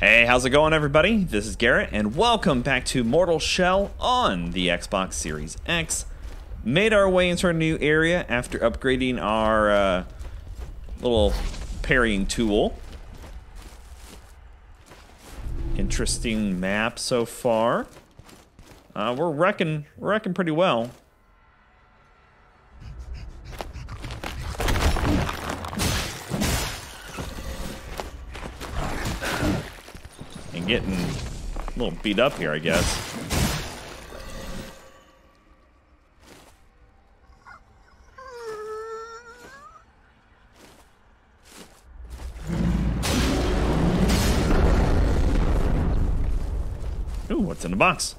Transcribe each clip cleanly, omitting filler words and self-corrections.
Hey, how's it going, everybody? This is Garrett, and welcome back to Mortal Shell on the Xbox Series X. Made our way into our new area after upgrading our little parrying tool. Interesting map so far. We're wrecking pretty well. And getting a little beat up here, I guess. Ooh, what's in the box?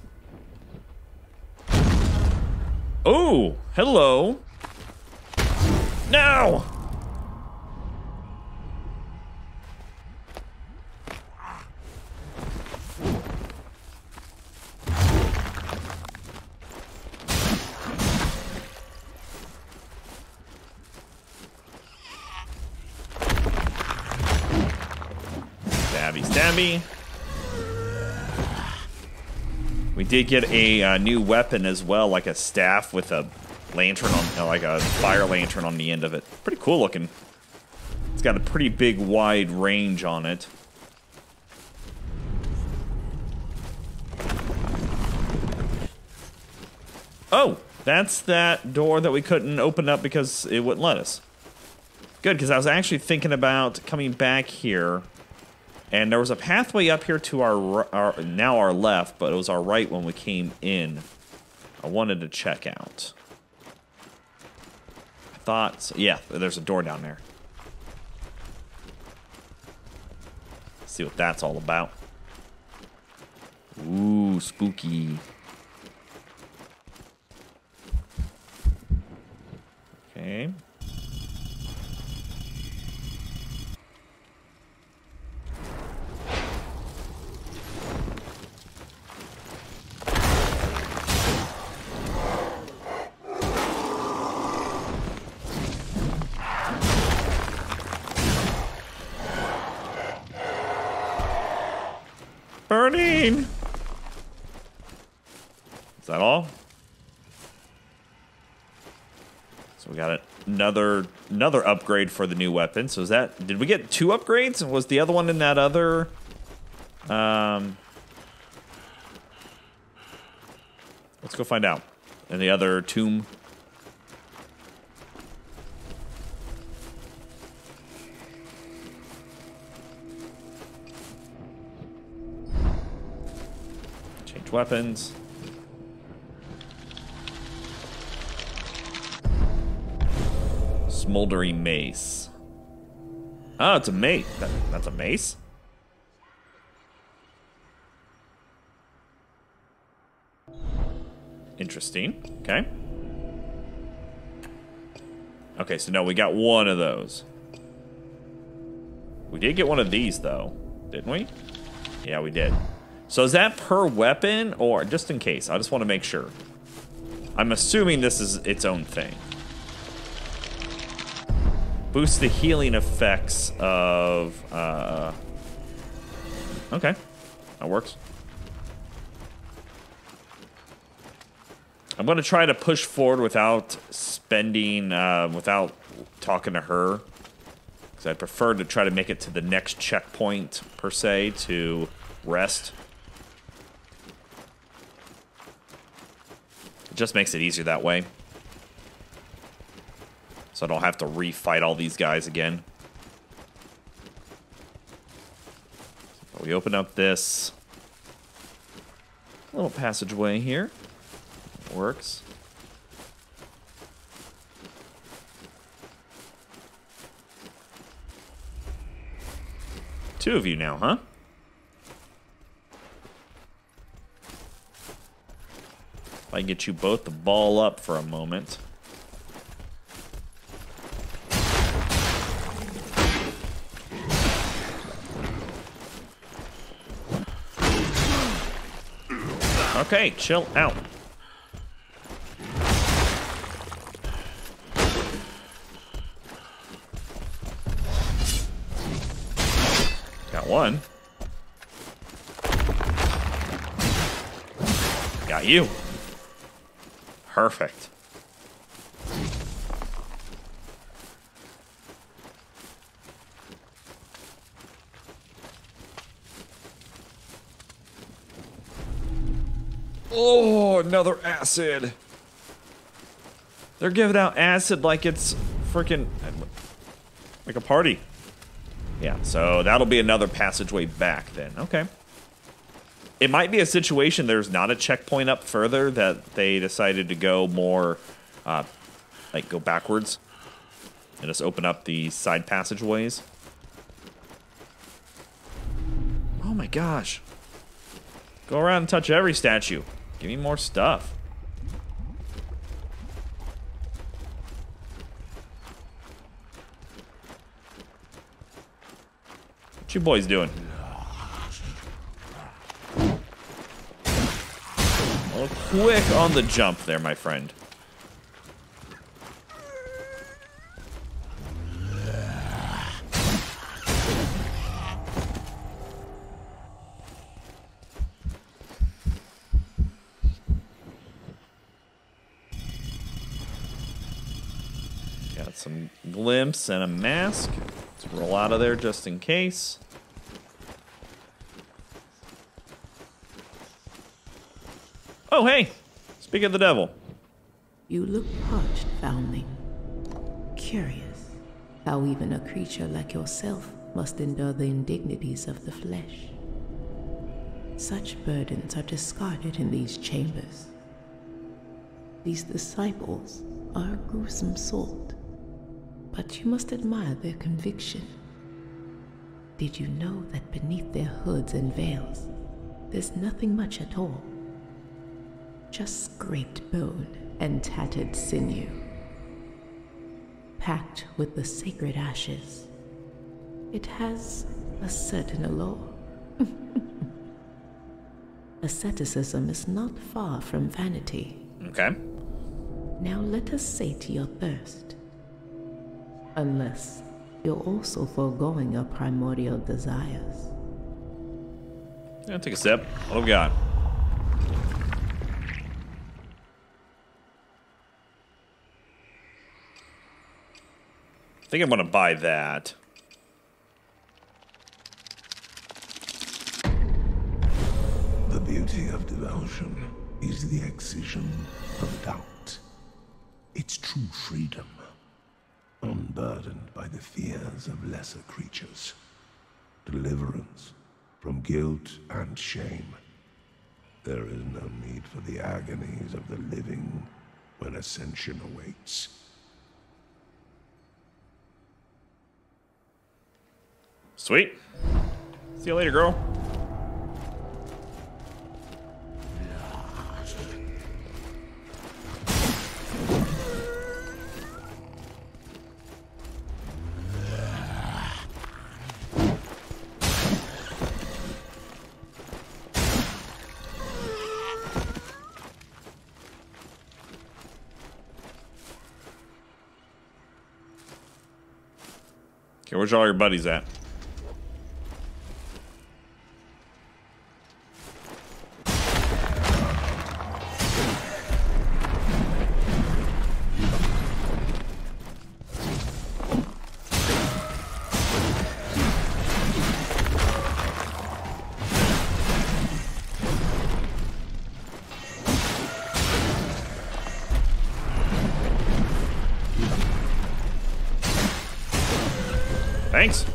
Oh, hello. No! Stabby, stabby. We did get a new weapon as well, like a staff with a lantern on, like a fire lantern on the end of it. Pretty cool looking. It's got a pretty big, wide range on it. Oh, that's that door that we couldn't open up because it wouldn't let us. Good, because I was actually thinking about coming back here. And there was a pathway up here to our left, but it was our right when we came in. I wanted to check out. I thought, yeah, there's a door down there. Let's see what that's all about. Ooh, spooky. Okay. Burning! Is that all? So we got another upgrade for the new weapon. So is that, did we get two upgrades? Was the other one in that other let's go find out. In the other tomb. Weapons. Smoldering mace. Oh, it's a mace. That's a mace? Interesting. Okay. Okay, so now we got one of those. We did get one of these, though, didn't we? Yeah, we did. So is that per weapon, or just in case? I just want to make sure. I'm assuming this is its own thing. Boost the healing effects of... Okay, that works. I'm going to try to push forward without spending, without talking to her. Because I prefer to try to make it to the next checkpoint, per se, to rest. Just makes it easier that way. So I don't have to refight all these guys again. So we open up this little passageway here. It works. Two of you now, huh? If I can get you both to ball up for a moment. Okay, chill out. Got one. Got you. Perfect. Oh, another acid. They're giving out acid like it's freaking like a party. Yeah, so that'll be another passageway back then. Okay. It might be a situation there's not a checkpoint up further that they decided to go more, like go backwards and just open up the side passageways. Oh my gosh. Go around and touch every statue. Give me more stuff. What you boys doing? Well, quick on the jump there, my friend. Got some glimpse and a mask. Let's roll out of there just in case. Oh, hey! Speak of the devil. You look parched, foundling. Curious how even a creature like yourself must endure the indignities of the flesh. Such burdens are discarded in these chambers. These disciples are a gruesome sort. But you must admire their conviction. Did you know that beneath their hoods and veils, there's nothing much at all? Just scraped bone and tattered sinew, packed with the sacred ashes. It has a certain allure. Asceticism is not far from vanity. Okay. Now let us sate your thirst. Unless you're also foregoing your primordial desires. Yeah, take a sip. What have we got? I think I'm gonna buy that. The beauty of devotion is the excision of doubt. It's true freedom. Unburdened by the fears of lesser creatures. Deliverance from guilt and shame. There is no need for the agonies of the living when ascension awaits. Sweet. See you later, girl. Okay, where's all your buddies at? Thanks.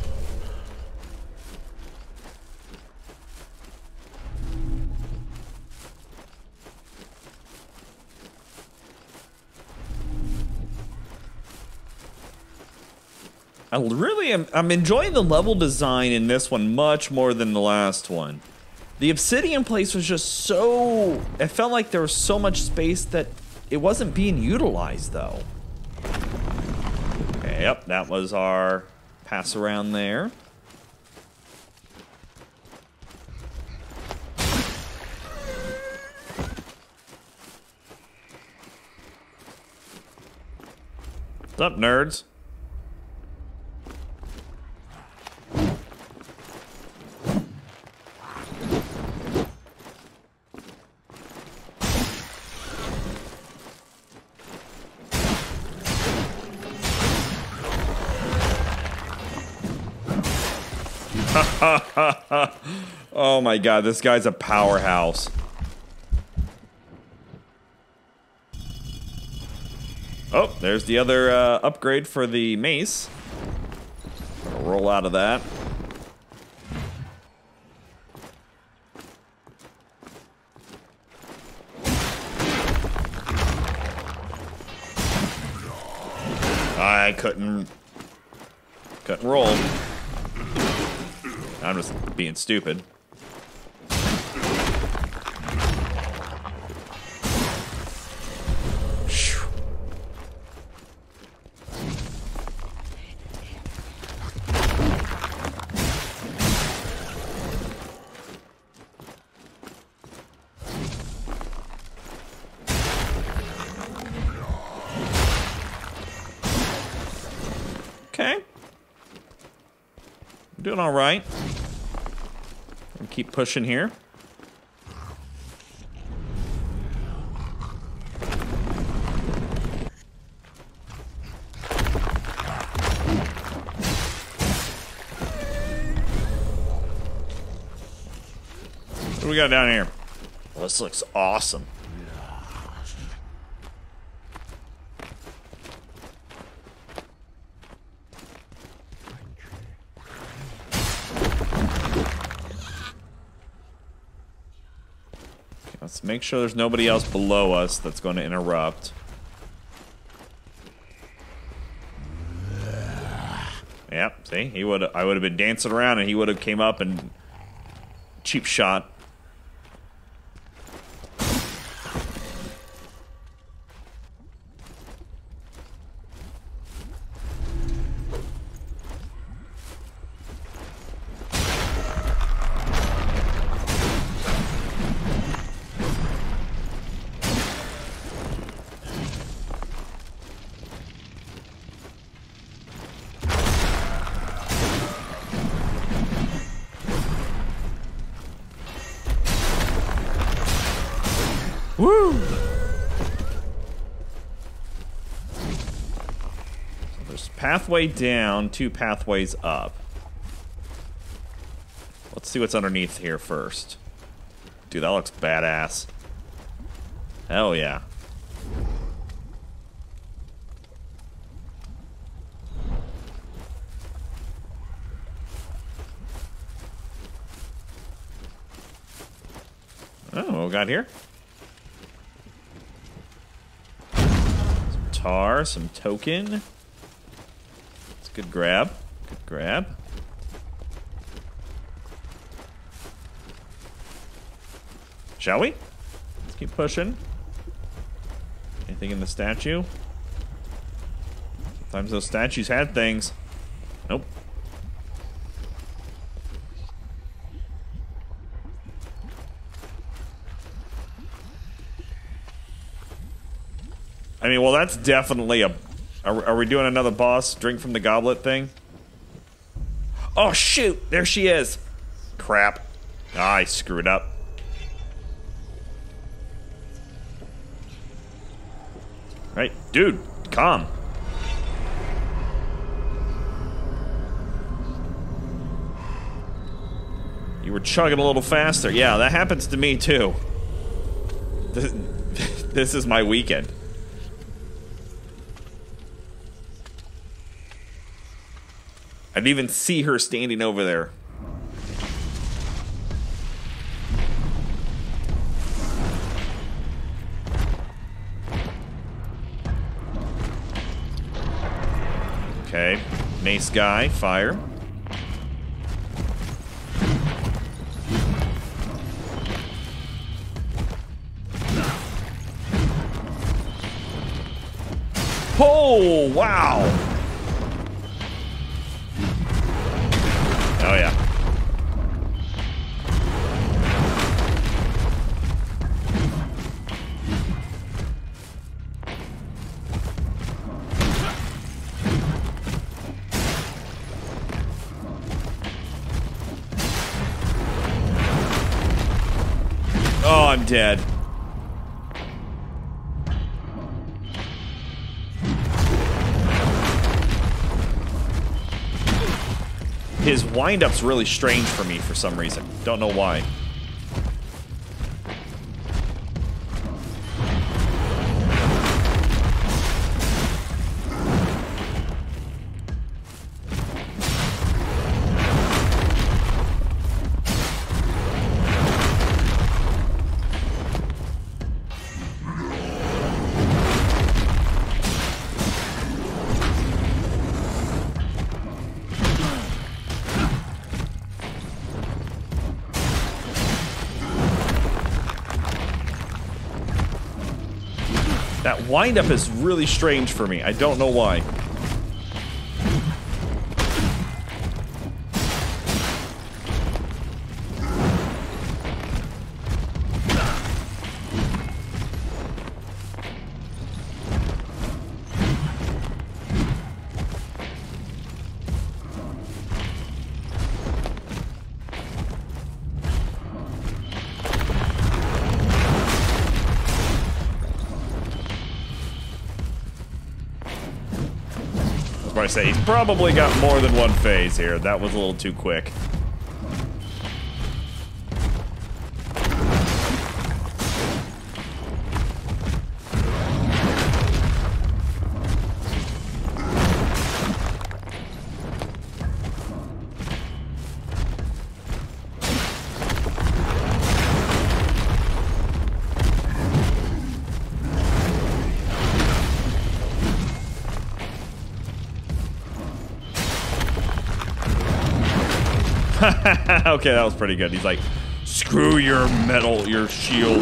I really am. I'm enjoying the level design in this one much more than the last one. The obsidian place was just so. It felt like there was so much space that it wasn't being utilized, though. Okay, yep, that was our. Pass around there. What's up, nerds? Oh my god, this guy's a powerhouse. Oh, there's the other upgrade for the mace. I'm gonna roll out of that. I couldn't roll. I'm just being stupid. Doing all right. I'll keep pushing here. What do we got down here? Well, this looks awesome. Make sure there's nobody else below us that's going to interrupt. Yep, see, I would have been dancing around and he would have came up and cheap shot. Woo! So there's pathway down, two pathways up. Let's see what's underneath here first. Dude, that looks badass. Hell yeah. Oh, what we got here? Tar, some token. It's a good grab. Good grab. Shall we? Let's keep pushing. Anything in the statue? Sometimes those statues had things. Nope. I mean, well, that's definitely a... Are we doing another boss drink from the goblet thing? Oh, shoot! There she is! Crap. Ah, I screwed up. Right, dude, calm. You were chugging a little faster. Yeah, that happens to me, too. This is my weekend. I didn't even see her standing over there. Okay, nice guy, fire. Oh, wow. Oh, yeah. Oh, I'm dead. His wind-up's really strange for me for some reason. Don't know why. That wind-up is really strange for me. I don't know why. I say he's probably got more than one phase here. That was a little too quick. Okay, that was pretty good. He's like, screw your metal, your shield.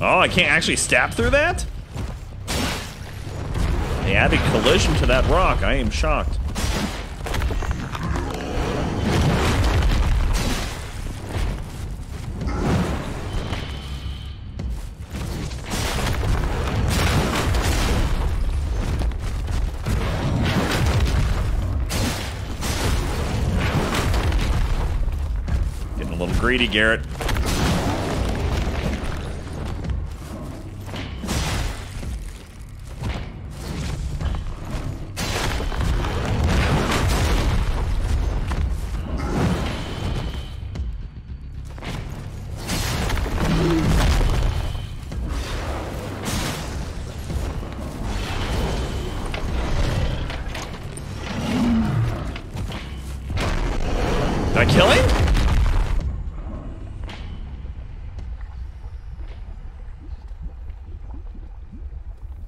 Oh, I can't actually stab through that? They added collision to that rock. I am shocked. Getting a little greedy, Garrett.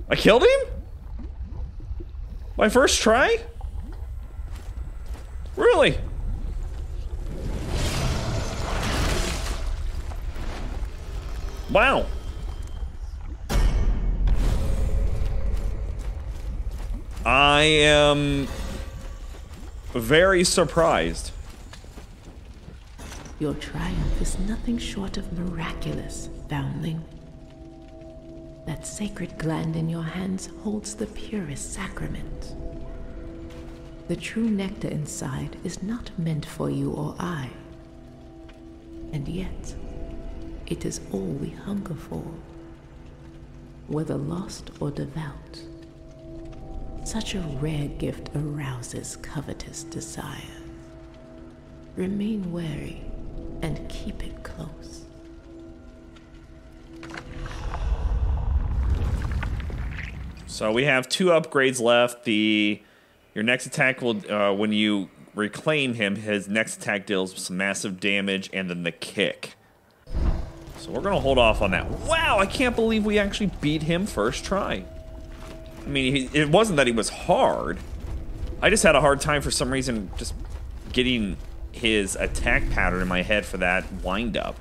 I killed him? My first try? Really? Wow. I am very surprised. Your triumph is nothing short of miraculous, Foundling. That sacred gland in your hands holds the purest sacrament. The true nectar inside is not meant for you or I. And yet, it is all we hunger for, whether lost or devout. Such a rare gift arouses covetous desire. Remain wary and keep it close. So we have 2 upgrades left. Your next attack will, when you reclaim him, his next attack deals some massive damage, and then the kick. So we're gonna hold off on that. Wow, I can't believe we actually beat him first try. I mean, it wasn't that he was hard. I just had a hard time for some reason just getting his attack pattern in my head for that wind up.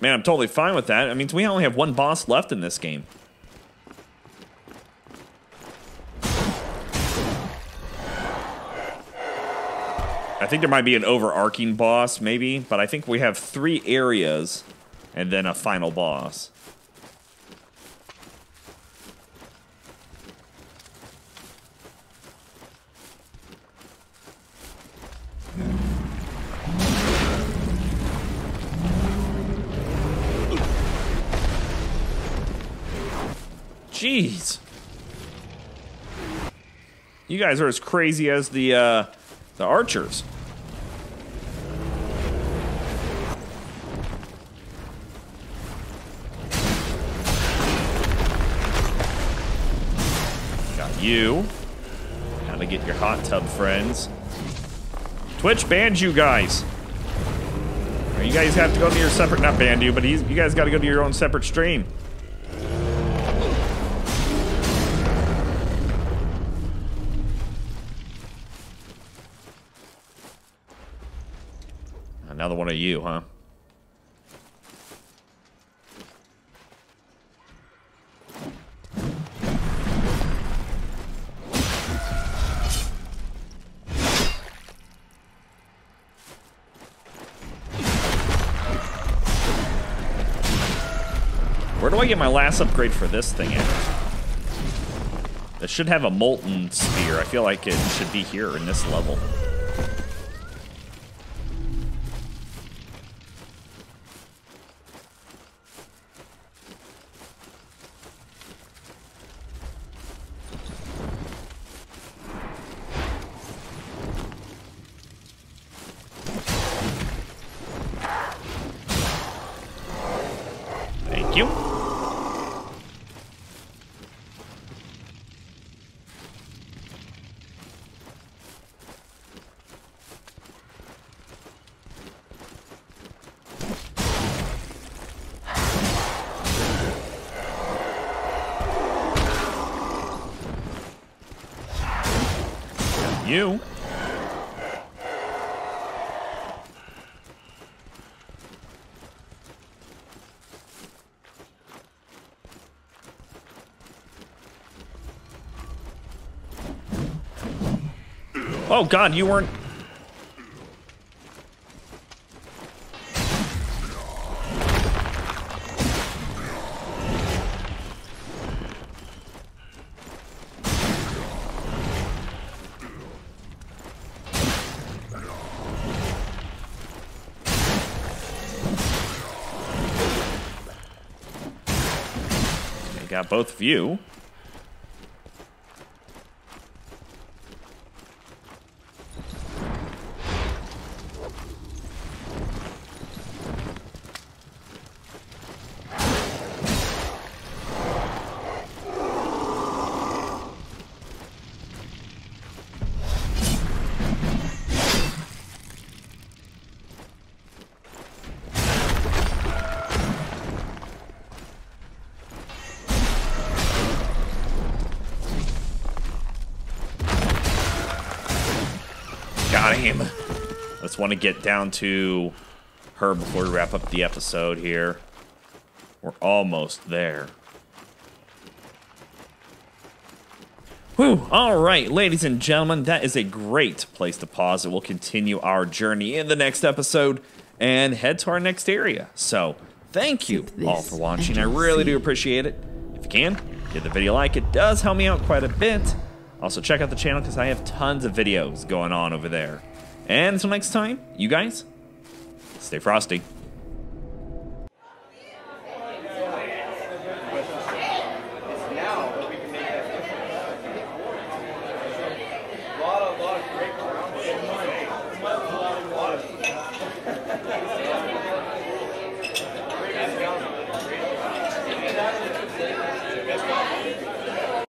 Man, I'm totally fine with that. I mean, we only have 1 boss left in this game. I think there might be an overarching boss, maybe, but I think we have 3 areas and then a final boss. Jeez. You guys are as crazy as the archers. Got you. Gotta get your hot tub friends. Twitch banned you guys. You guys have to go to your separate, not banned you, but you guys gotta go to your own separate stream. Another one of you, huh? Where do I get my last upgrade for this thing at? It should have a molten spear. I feel like it should be here in this level. You. Oh God, you weren't. Got both of you. Just want to get down to her before we wrap up the episode here. We're almost there. Whew. All right, ladies and gentlemen, that is a great place to pause. It will continue our journey in the next episode and head to our next area. So thank you all for watching. I really do appreciate it. If you can, give the video a like. It does help me out quite a bit. Also, check out the channel because I have tons of videos going on over there. And until next time, you guys, stay frosty.